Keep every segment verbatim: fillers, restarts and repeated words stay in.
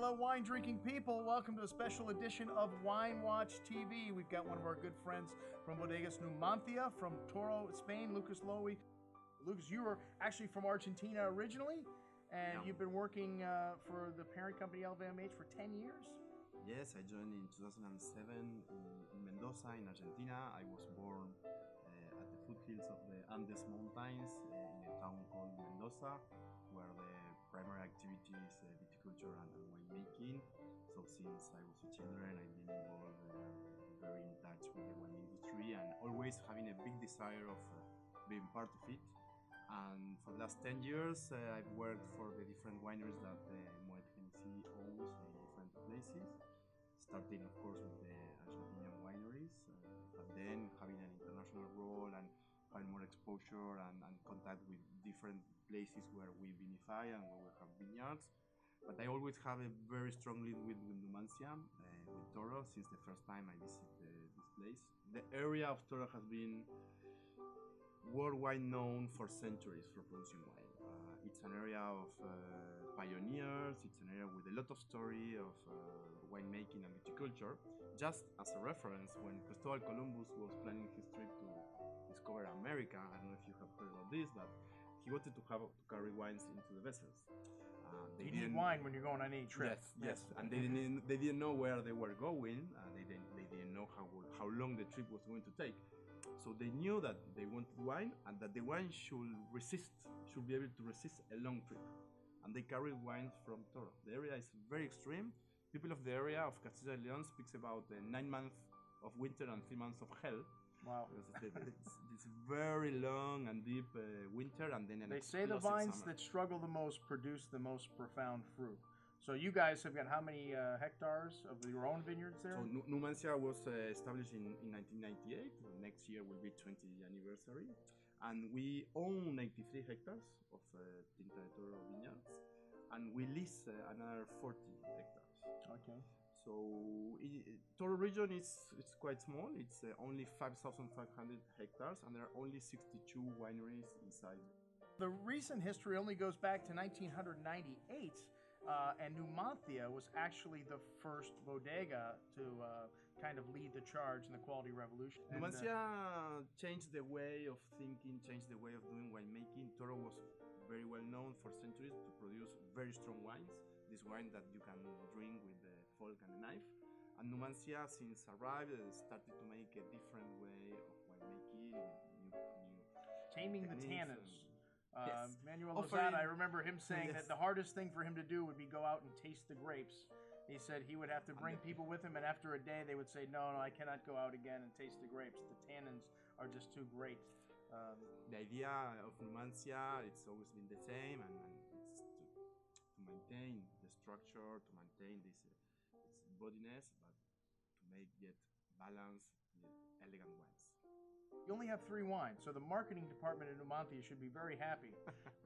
Hello, wine-drinking people. Welcome to a special edition of Wine Watch T V. We've got one of our good friends from Bodegas Numanthia, from Toro, Spain, Lucas Löwi. Lucas, you were actually from Argentina originally, and yeah. You've been working uh, for the parent company L V M H for ten years? Yes, I joined in two thousand seven in Mendoza, in Argentina. I was born uh, at the foothills of the Andes Mountains uh, in a town called Mendoza, where the primary activity is uh, viticulture and, and winemaking. So since I was a children, I've been involved, uh, very in touch with the wine industry and always having a big desire of uh, being part of it. And for the last ten years, uh, I've worked for the different wineries that uh, Moet Hennessy owns in different places. Starting, of course, with the Argentinian wineries, uh, but then having an international role and find more exposure and, and contact with different places where we vinify and where we have vineyards. But I always have a very strong link with Numanthia, uh, with Toro, since the first time I visited uh, this place. The area of Toro has been worldwide known for centuries for producing wine. Uh, it's an area of uh, pioneers, it's an area with a lot of story of uh, winemaking and viticulture. Just as a reference, when Cristobal Columbus was planning his trip to discover America, I don't know if you have heard of this, but he wanted to have to carry wines into the vessels. Uh, they you need wine when you're going on any trip. Yes, yes. yes. And they didn't they didn't know where they were going, and they didn't they didn't know how how long the trip was going to take. So they knew that they wanted wine, and that the wine should resist, should be able to resist a long trip. And they carried wines from Toro. The area is very extreme. People of the area of Castilla Leon speaks about uh, nine months of winter and three months of hell. Wow. It's, it's very long and deep uh, winter, and then an They say the vines summer. that struggle the most produce the most profound fruit. So you guys have got how many uh, hectares of your own vineyards there? So Numanthia was uh, established in, in nineteen ninety-eight. The next year will be twentieth anniversary. And we own ninety-three hectares of uh, Tinto de Toro vineyards. And we lease uh, another forty hectares. Okay. So it, Toro region is it's quite small. It's uh, only five thousand five hundred hectares, and there are only sixty-two wineries inside. The recent history only goes back to nineteen ninety-eight, uh, and Numanthia was actually the first bodega to uh, kind of lead the charge in the quality revolution. Numanthia uh, changed the way of thinking, changed the way of doing winemaking. Toro was very well known for centuries to produce very strong wines, this wine that you can drink with a fork and a knife. And Numanthia, since arrived, started to make a different way of winemaking, new, new taming the tannins. And, uh, yes. Manuel, Offering, I remember him saying yes. that the hardest thing for him to do would be go out and taste the grapes. He said he would have to bring people with him, and after a day they would say, no, no, I cannot go out again and taste the grapes. The tannins are just too great. Um, the idea of Numanthia, it's always been the same, and, and it's to, to maintain the structure, to maintain this uh, its bodiness, but to make yet balanced, yet elegant wines. You only have three wines, so the marketing department in Numanthia should be very happy.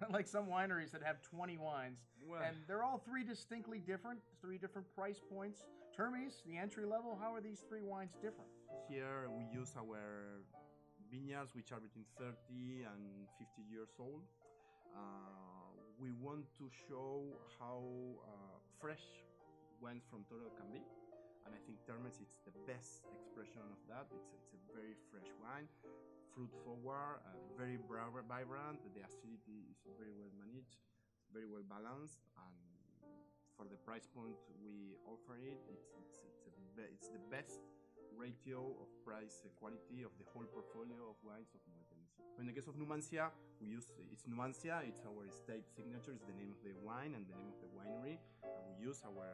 Unlike some wineries that have twenty wines, well, and they're all three distinctly different, three different price points. Termes, the entry level, how are these three wines different? Here we use our vineyards, which are between thirty and fifty years old. Uh, we want to show how uh, fresh wines from Toro can be. And I think Termes is the best expression of that. It's, it's a very fresh wine, fruit forward, uh, very vibrant. The acidity is very well managed, very well balanced, and for the price point we offer it, it's, it's, it's, a, it's the best ratio of price quality of the whole portfolio of wines of Moet Hennessy. In the case of Numanthia, we use it's Numanthia, it's our estate signature, it's the name of the wine and the name of the winery, and we use our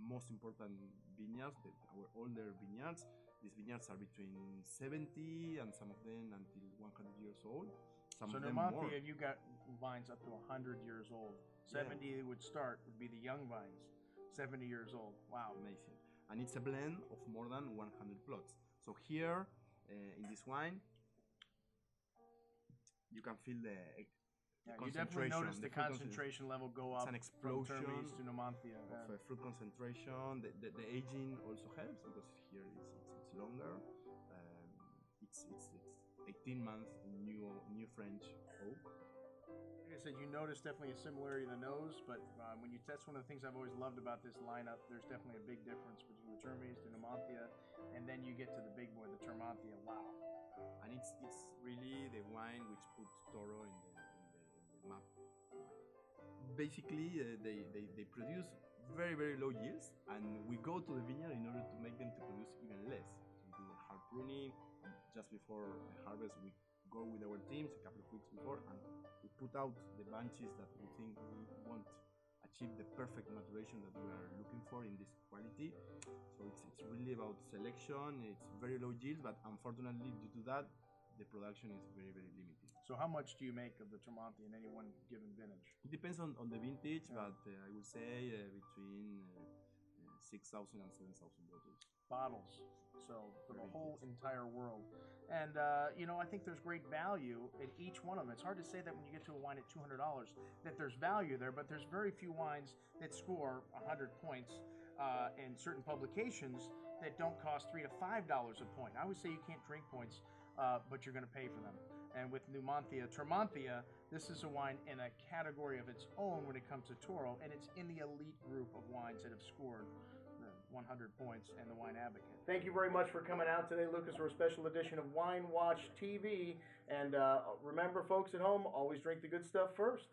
most important vineyards, the, our older vineyards. These vineyards are between seventy and some of them until one hundred years old. Some so of them Numanthia, more. You got vines up to one hundred years old. seventy yeah. would start, would be the young vines. seventy years old, wow. Amazing. And it's a blend of more than one hundred plots. So here, uh, in this wine, you can feel the Yeah, you definitely notice the, the concentration level go up. It's an explosion from Termes to Numanthia, of uh, fruit concentration. The, the, the aging also helps because here it's, it's, it's longer. Um, it's, it's, it's eighteen months new new French oak. Like I said, you notice definitely a similarity in the nose, but um, when you test, one of the things I've always loved about this lineup, there's definitely a big difference between the Termes, the Numanthia, and then you get to the big boy, the Termanthia. Wow. And it's, it's really the wine which put Toro in the, in the, in the map. Basically, uh, they, they, they produce very, very low yields, and we go to the vineyard in order to make them to produce even less. So we do a hard pruning, and just before the harvest, we go with our teams a couple of weeks before, and we put out the bunches that we think we want to achieve the perfect maturation that we are looking for in this quality. So it's, it's really about selection. It's very low yields, but unfortunately, due to that, the production is very, very limited. So how much do you make of the Termanthia in any one given vintage? It depends on, on the vintage, yeah. but uh, I would say uh, between uh, uh, six thousand and seven thousand bottles. Bottles, so for the whole entire world. And, uh, you know, I think there's great value in each one of them. It's hard to say that when you get to a wine at two hundred dollars that there's value there, but there's very few wines that score one hundred points uh, in certain publications that don't cost three to five dollars a point. I would say you can't drink points, uh, but you're gonna pay for them. And with Numanthia, Termanthia, this is a wine in a category of its own when it comes to Toro, and it's in the elite group of wines that have scored one hundred points and the Wine Advocate. Thank you very much for coming out today, Lucas, for a special edition of Wine Watch T V. And uh, remember, folks at home, always drink the good stuff first.